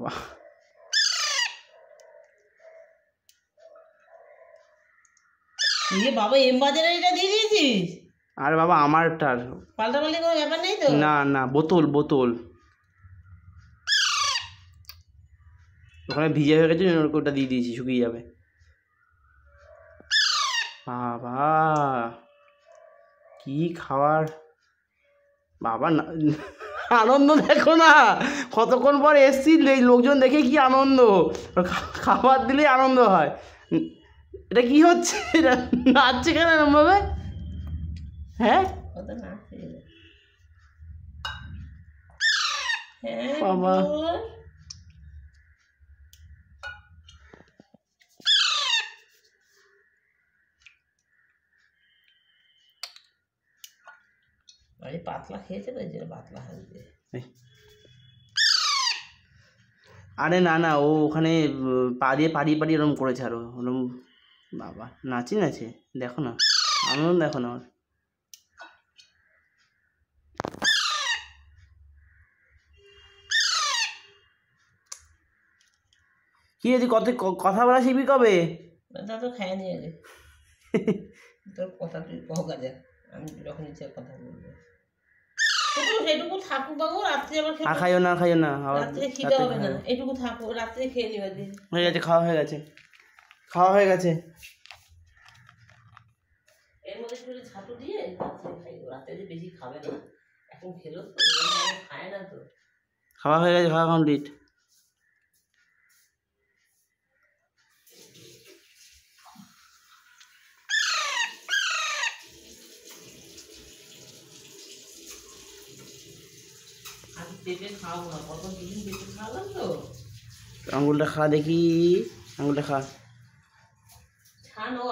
वाह। ये बाबा एम बाजारे এটা দিয়ে দিয়েছিস? আরে বাবা আমারটার পাল্টাপাল্টি কোনো ব্যাপার নেই তো? না না, বোতল বোতল ওখানে ভিজে হয়ে গেছে, ওটা দিয়ে দিয়েছি, শুকিয়ে যাবে। বাবা কি খাবার বাবা, আনন্দ দেখো না কতক্ষণ পর এসছি, লোকজন দেখে কি আনন্দ, খাবার দিলে আনন্দ হয়। এটা কি হচ্ছে, এটা নাচছে কেন এরমভাবে? হ্যাঁ বাবা পাতলা খেয়েছে, পাতলা হাসবে। আরে না না, ও ওখানে পা দিয়ে পাড়িয়ে পাড়িয়ে ওরম করেছে, আরো ওরম বাবা নাচি নাচে, দেখো না আনন্দ, দেখো না। কি হয়েছে, কত কথা বলা শিখবি কবে? তা তো খাই নিয়ে গেলে তোর কথা তুই কহকা যা, আমি যখন ইচ্ছা কথা বলবো। এটুকু থাকু বাবু, রাত্রে আবার খাইও না, খাইও না, রাত্রে খিদে হবে না, এটুকু থাকু, রাত্রে খেয়ে নিবা। দিন হয়ে গেছে, খাওয়া হয়ে গেছে, খাওয়া হয়ে গেছে। এর মধ্যে একটু ছাতু দিয়ে রাতে যে বেশি খাবে না, এখন খেলো খায় না তো। খাওয়া হয়ে গেছে, খাওয়া কমপ্লিট। পেঁপে খাওয়াবো না, কত কিছুদিন পেঁপে খাওয়ালাম তো। আঙুলটা খা দেখি, আঙুলটা খা।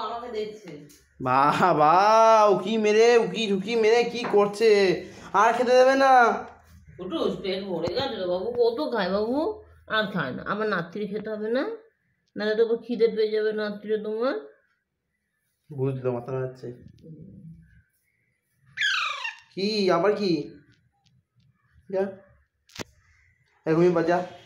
আমাকে দেখছে বাবা, উকি মেরে উকি ঝুঁকি মেরে কি করছে, আর খেতে দেবে না। কুটুস পেট ভরে গেছে বাবু, কত খায় বাবু, আর খায় না। আমার নাত্রি খেতে হবে না, নাহলে তো খিদে পেয়ে যাবে নাত্রি তোমার, বুঝলো মাথা যাচ্ছে। কি আবার কি, যা ঘুমিয়ে বাজা।